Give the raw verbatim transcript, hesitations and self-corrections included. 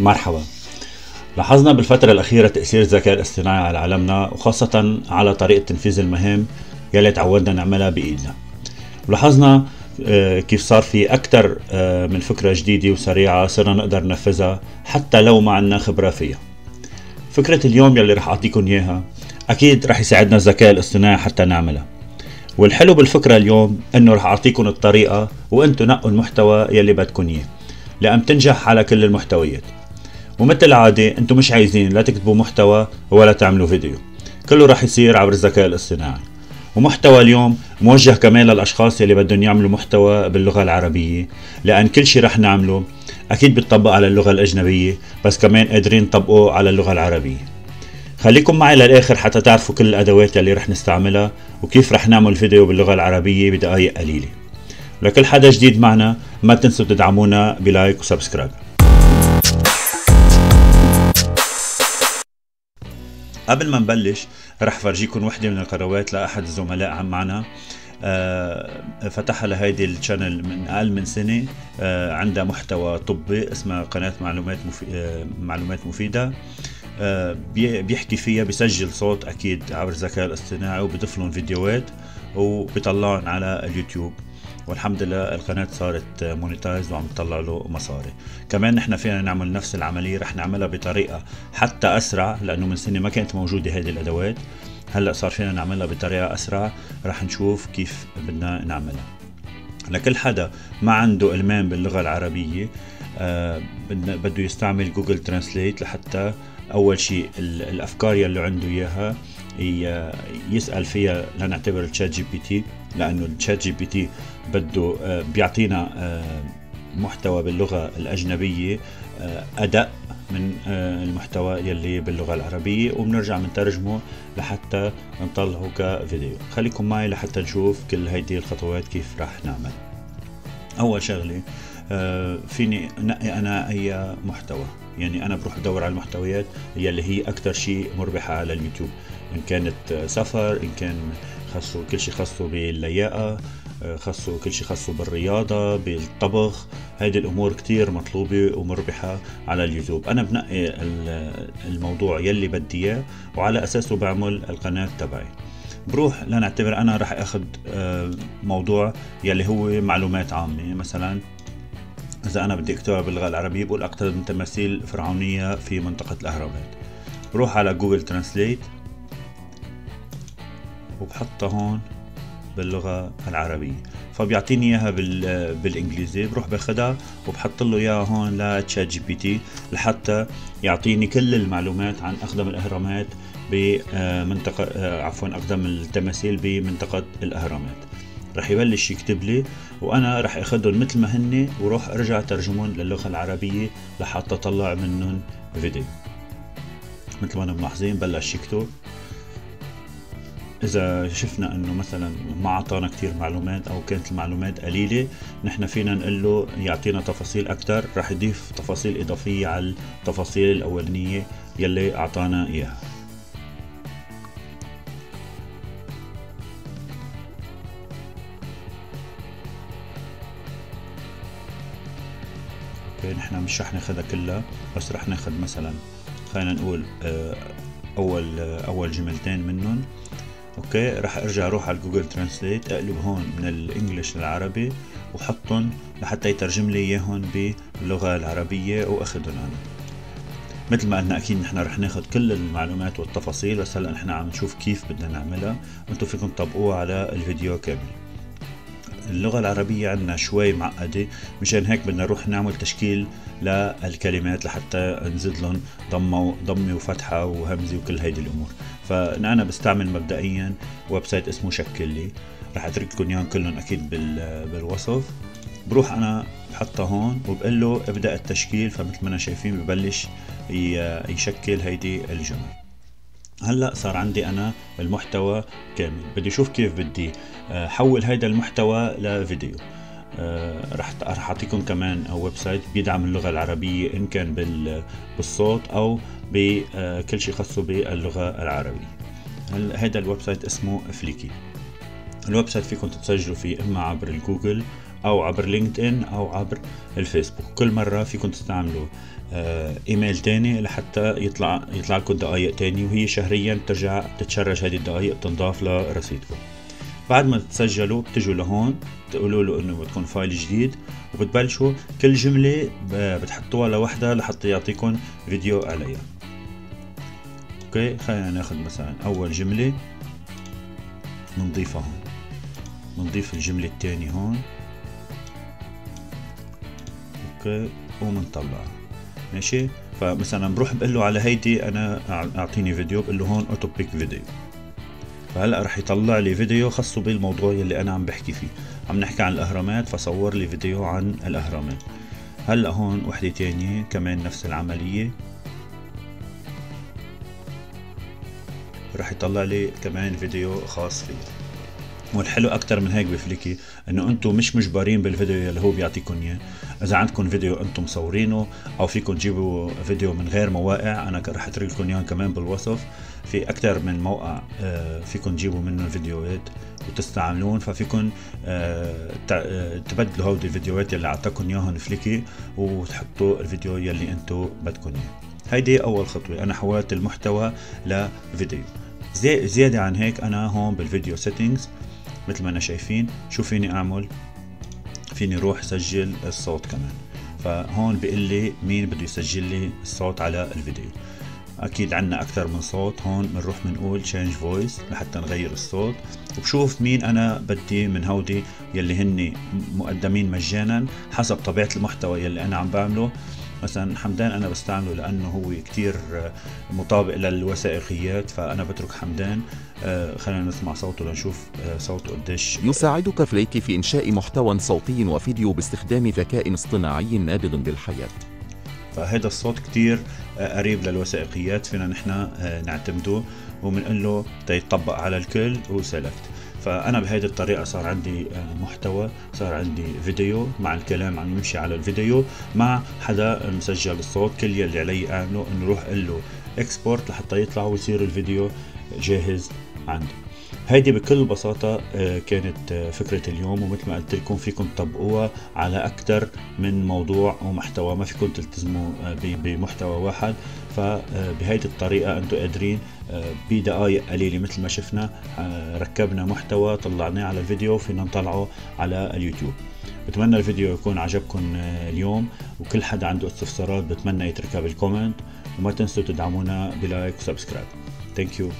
مرحبا. لاحظنا بالفترة الأخيرة تأثير الذكاء الاصطناعي على عالمنا وخاصة على طريقة تنفيذ المهام يلي تعودنا نعملها بإيدنا. لاحظنا كيف صار في أكثر من فكرة جديدة وسريعة صرنا نقدر ننفذها حتى لو ما عندنا خبرة فيها. فكرة اليوم يلي رح أعطيكم إياها أكيد رح يساعدنا الذكاء الاصطناعي حتى نعملها. والحلو بالفكرة اليوم إنه رح أعطيكم الطريقة وأنتم نقوا المحتوى يلي بدكم إياه لأن تنجح على كل المحتويات. ومثل العادة أنتم مش عايزين لا تكتبوا محتوى ولا تعملوا فيديو، كله رح يصير عبر الذكاء الاصطناعي. ومحتوى اليوم موجه كمان للأشخاص يلي بدهم يعملوا محتوى باللغة العربية لأن كل شي رح نعمله أكيد بتطبق على اللغة الأجنبية بس كمان قادرين نطبقه على اللغة العربية. خليكم معي للآخر حتى تعرفوا كل الأدوات يلي رح نستعملها وكيف رح نعمل فيديو باللغة العربية بدقايق قليلة. لكل حدا جديد معنا ما تنسوا تدعمونا بلايك وسبسكرايب. قبل ما نبلش رح فرجيكم وحده من القنوات لأحد الزملاء معنا آه فتحها لهيدي الشانل من اقل من سنه، آه عندها محتوى طبي اسمها قناه معلومات مفي... آه معلومات مفيده، آه بيحكي فيها بيسجل صوت اكيد عبر الذكاء الاصطناعي وبضيف لهم فيديوهات وبيطلعهم على اليوتيوب، والحمد لله القناه صارت مونيتايز وعم تطلع له مصاري. كمان نحن فينا نعمل نفس العمليه رح نعملها بطريقه حتى اسرع لانه من سنه ما كانت موجوده هذه الادوات، هلا صار فينا نعملها بطريقه اسرع. رح نشوف كيف بدنا نعملها. لكل حدا ما عنده إلمام باللغه العربيه آه بده يستعمل جوجل ترانسليت لحتى اول شيء الافكار يلي عنده اياها يسال فيها لنعتبر الشات جي بي تي، لانه الشات جي بي تي بده آه بيعطينا آه محتوى باللغه الاجنبيه آه ادق من المحتوى يلي باللغة العربية وبنرجع منترجمه لحتى نطلعه كفيديو. خليكم معي لحتى نشوف كل هيدي الخطوات كيف رح نعمل. أول شغلة فيني نقي أنا أي محتوى، يعني أنا بروح بدور على المحتويات يلي هي أكتر شيء مربحة على اليوتيوب، إن كانت سفر، إن كان خاصه كل شيء خاصه باللياقة، خاصه كل شيء خاصه بالرياضة، بالطبخ. هيدي الأمور كتير مطلوبة ومربحة على اليوتيوب. أنا بنقي الموضوع يلي بدي إياه وعلى أساسه بعمل القناة تبعي. بروح لنعتبر أنا رح أخذ موضوع يلي هو معلومات عامة، مثلا إذا أنا بدي أكتبها باللغة العربية بقول أقترب تماثيل فرعونية في منطقة الأهرامات. بروح على جوجل ترانسليت وبحطها هون باللغة العربية، فبيعطيني اياها بالانجليزي، بروح باخدها وبحط له اياها هون لتشات جي بي تي لحتى يعطيني كل المعلومات عن اقدم الاهرامات بمنطقة عفوا اقدم التماثيل بمنطقة الاهرامات. رح يبلش يكتب لي وانا رح اخدهم مثل ما هن وروح ارجع ترجمهم للغة العربية لحتى اطلع منهم فيديو. مثل ما انتم ملاحظين بلش يكتب. إذا شفنا إنه مثلا ما عطانا كتير معلومات أو كانت المعلومات قليلة نحن فينا نقول له يعطينا تفاصيل أكتر، رح يضيف تفاصيل إضافية على التفاصيل الأولانية يلي أعطانا إياها. أوكي نحن مش رح ناخدها كلها بس رح ناخد مثلا خلينا نقول أول أول جملتين منهم. اوكي رح ارجع اروح على جوجل ترانسليت اقلب هون من الانجليش للعربي وحطهم لحتى يترجم لي اياهم باللغه العربيه واخذهم انا. مثل ما قلنا اكيد نحن رح ناخذ كل المعلومات والتفاصيل بس هلا نحن عم نشوف كيف بدنا نعملها وانتم فيكم تطبقوها على الفيديو كامل. اللغه العربيه عندنا شوي معقده مشان هيك بدنا نروح نعمل تشكيل للكلمات لحتى نزيد لهم ضمه ضمه وفتحه وهمزه وكل هيدي الامور. فأنا بستعمل مبدئيا ويب سايت اسمه شكل لي، رح اترك لكم اياهم كلهم اكيد بالوصف. بروح انا بحطها هون وبقول له ابدا التشكيل، فمثل ما انا شايفين ببلش يشكل هيدي الجمل. هلا صار عندي انا المحتوى كامل، بدي اشوف كيف بدي حول هيدا المحتوى لفيديو. رح رح اعطيكم كمان ويب سايت بيدعم اللغه العربيه ان كان بالصوت او بكل شيء خاصه باللغه العربيه. هلا هذا الويب سايت اسمه فليكي. الويب سايت فيكم تتسجلوا فيه اما عبر الجوجل او عبر لينكد ان او عبر الفيسبوك. كل مره فيكم تستعملوا ايميل تاني لحتى يطلع يطلع لكم دقائق تاني، وهي شهريا بترجع بتتشرج هذه الدقائق بتنضاف لرصيدكم. بعد ما تسجلوا بتجوا لهون بتقولوا له انه بدكم فايل جديد، وبتبلشوا كل جمله بتحطوها لوحدها لحتى يعطيكم فيديو عليها. اوكي، خلينا ناخذ مثلا اول جمله نضيفها هون، بنضيف الجمله الثانيه هون، اوكي، وبنطلعها. ماشي، فمثلا بروح بقول له على هيدي انا اعطيني فيديو، بقول له هون اوتو بيك فيديو، فهلا رح يطلع لي فيديو خاصه بالموضوع اللي انا عم بحكي فيه. عم نحكي عن الاهرامات، فصور لي فيديو عن الاهرامات. هلا هون وحده تانية كمان نفس العمليه، رح يطلع لي كمان فيديو خاص فيه. والحلو اكتر من هيك بفليكي انه انتم مش مجبرين بالفيديو اللي هو بيعطيكم اياه. اذا عندكم فيديو انتم مصورينه او فيكم تجيبوا فيديو من غير مواقع، انا رح اترك لكم اياهم كمان بالوصف، في اكتر من موقع فيكم تجيبوا منه الفيديوهات وتستعملون، ففيكم تبدلوا هودي الفيديوهات اللي اعطاكم اياهم فليكي وتحطوا الفيديو يلي انتم بدكم اياه. هيدي اول خطوه، انا حولت المحتوى لفيديو. زي زياده عن هيك انا هون بالفيديو سيتنجز مثل ما انا شايفين شو فيني اعمل، فيني روح سجل الصوت كمان. فهون بيقول لي مين بده يسجل لي الصوت على الفيديو، اكيد عنا اكثر من صوت. هون بنروح بنقول change voice لحتى نغير الصوت، وبشوف مين انا بدي من هودي يلي هن مقدمين مجانا حسب طبيعه المحتوى يلي انا عم بعمله. مثلا حمدان انا بستعمله لانه هو كتير مطابق للوثائقيات، فانا بترك حمدان. خلينا نسمع صوته لنشوف صوته قديش. يساعدك فليكي في انشاء محتوى صوتي وفيديو باستخدام ذكاء اصطناعي نابض بالحياه. فهذا الصوت كتير قريب للوثائقيات، فينا نحن نعتمده وبنقول له تيطبق على الكل وسلكت. فانا بهيدي الطريقه صار عندي محتوى، صار عندي فيديو مع الكلام عم يمشي على الفيديو مع حدا مسجل الصوت. كل يلي علي اعمله انه روح اقول له اكسبورت لحتى يطلع ويصير الفيديو جاهز عندي. هيدي بكل بساطه كانت فكره اليوم، ومثل ما قلت لكم فيكم تطبقوها على اكثر من موضوع ومحتوى، ما فيكم تلتزموا بمحتوى واحد. فبهيدي الطريقه انتم قادرين بدقائق قليله مثل ما شفنا ركبنا محتوى طلعناه على الفيديو وفينا نطلعه على اليوتيوب. بتمنى الفيديو يكون عجبكم اليوم، وكل حدا عنده استفسارات بتمنى يتركها بالكومنت، وما تنسوا تدعمونا بلايك وسبسكرايب. ثانك يو.